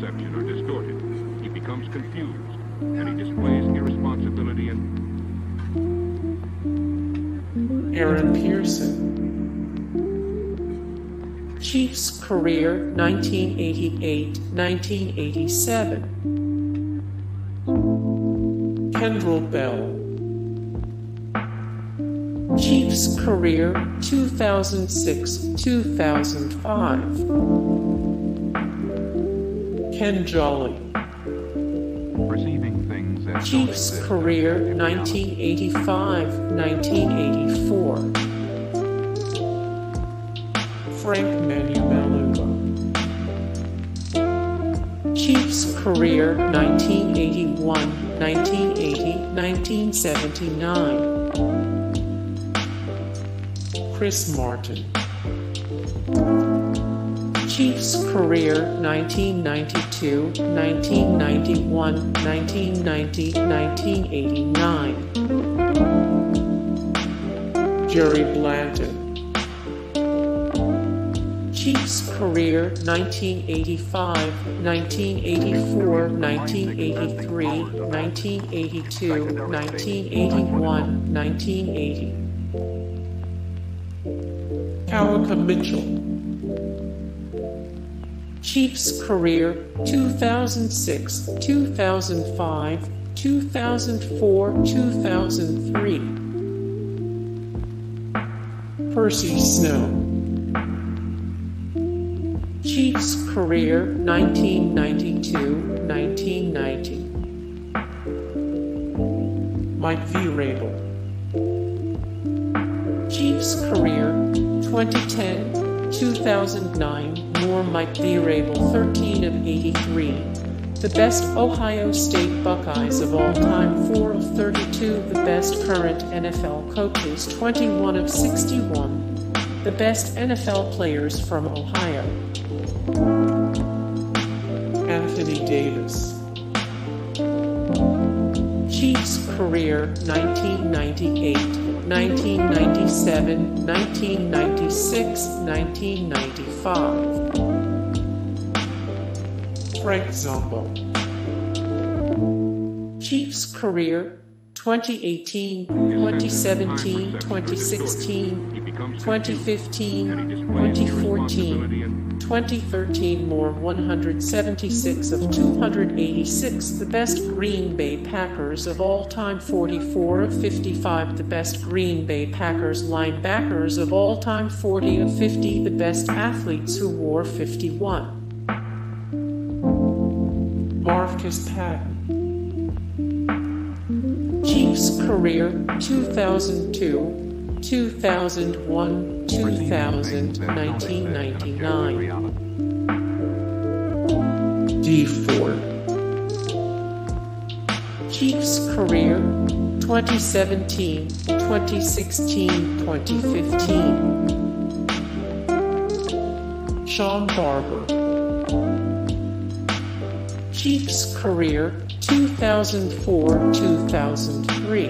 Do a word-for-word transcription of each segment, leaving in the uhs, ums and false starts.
perception are distorted. He becomes confused, and he displays irresponsibility and... Aaron Pearson. Chiefs career, nineteen eighty-eight to nineteen eighty-seven. Kendrell Bell. Chiefs career, two thousand six to two thousand five. Ken Jolly. Receiving things as Chiefs career, nineteen eighty-five to nineteen eighty-four. Frank Manumaleuga. Chiefs career, nineteen eighty-one to nineteen eighty to nineteen seventy-nine. Chris Martin. Chiefs career, nineteen ninety-two to nineteen ninety-one, nineteen ninety to nineteen eighty-nine. Jerry Blanton. Chiefs career, nineteen eighty-five, nineteen eighty-four, nineteen eighty-three, nineteen eighty-two, nineteen eighty-one, nineteen eighty. Kawika Mitchell. Chiefs career, two thousand six to two thousand five, two thousand four to two thousand three. Percy Snow. Chiefs career, nineteen ninety-two to nineteen ninety. Mike Vrabel. Chiefs career, twenty ten to two thousand nine. More Mike Vrabel, thirteen of eighty-three. The best Ohio State Buckeyes of all time, four of thirty-two. The best current N F L coaches, twenty-one of sixty-one. The best N F L players from Ohio. Anthony Davis. Chiefs career, nineteen ninety-eight, nineteen ninety-seven, nineteen ninety-six, nineteen ninety-five. Frank Zombo. Chiefs career, twenty eighteen, twenty seventeen, twenty sixteen, twenty fifteen, twenty fourteen, twenty thirteen. More one hundred seventy-six of two hundred eighty-six. The best Green Bay Packers of all time, forty-four of fifty-five. The best Green Bay Packers linebackers of all time, forty of fifty. The best athletes who wore fifty-one. Marvcus Patton. Chiefs career, two thousand two, two thousand one, two thousand, nineteen ninety-nine. D four. Chiefs career, twenty seventeen, twenty sixteen, twenty fifteen. Shawn Barber. Chiefs career, two thousand four to two thousand three.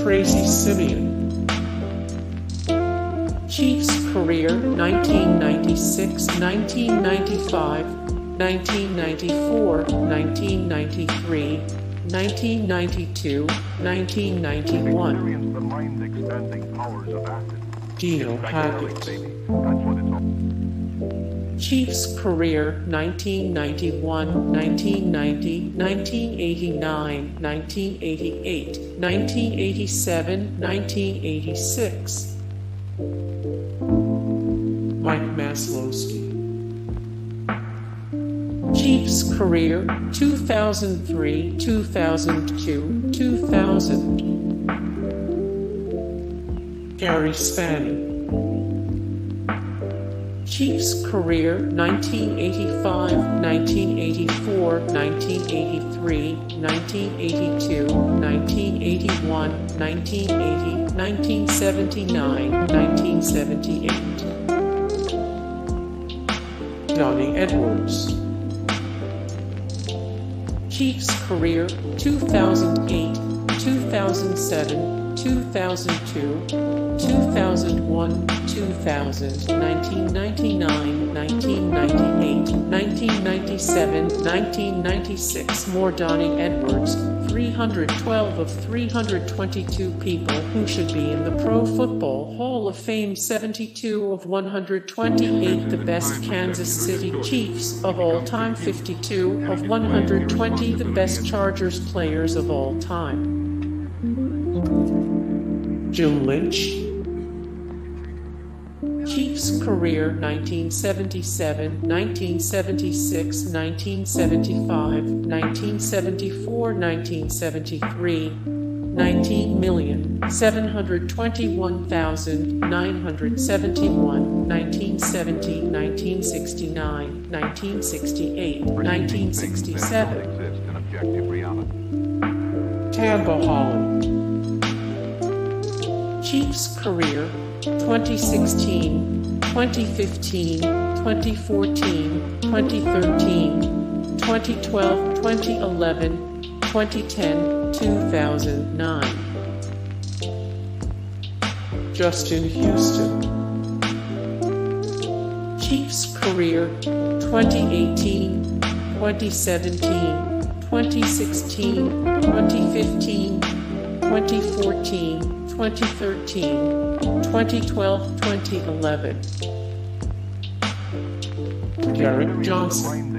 Tracy Simien. Chiefs career, nineteen ninety-six, nineteen ninety-five, nineteen ninety-four, nineteen ninety-three, nineteen ninety-two, nineteen ninety-one. Dino Hackett. Chiefs career, nineteen ninety-one, nineteen ninety, nineteen eighty-nine, nineteen eighty-eight, nineteen eighty-seven, nineteen eighty-six. Mike Maslowski. Chiefs career, two thousand three, two thousand two, two thousand. Gary Spani. Chiefs career, nineteen eighty-five, nineteen eighty-four, nineteen eighty-three, nineteen eighty-one, nineteen eighty, nineteen seventy-nine, nineteen seventy-eight. Donnie Edwards. Chiefs career, two thousand eight, two thousand seven, two thousand two, two thousand one, two thousand, nineteen ninety-nine, nineteen ninety-nine. nineteen ninety-seven to nineteen ninety-six. More Donnie Edwards, three hundred twelve of three hundred twenty-two people who should be in the Pro Football Hall of Fame, seventy-two of one hundred twenty-eight. The best Kansas City Chiefs of all time, fifty-two of one hundred twenty. The best Chargers players of all time. Jim Lynch. Chiefs career nineteen seventy-seven, nineteen seventy-six, nineteen seventy-five, nineteen seventy-four, nineteen seventy-three, nineteen million seven hundred twenty-one thousand nine hundred seventy-one, nineteen seventy, nineteen sixty-nine, nineteen sixty-eight, nineteen sixty-seven. Tamba Hali. Chiefs career twenty sixteen, twenty fifteen, twenty fourteen, twenty thirteen, twenty twelve, twenty eleven, twenty ten, two thousand nine. Justin Houston. Chiefs career twenty eighteen, twenty seventeen, twenty sixteen, twenty fifteen, twenty fourteen, twenty thirteen, twenty twelve, twenty eleven. Derrick Johnson.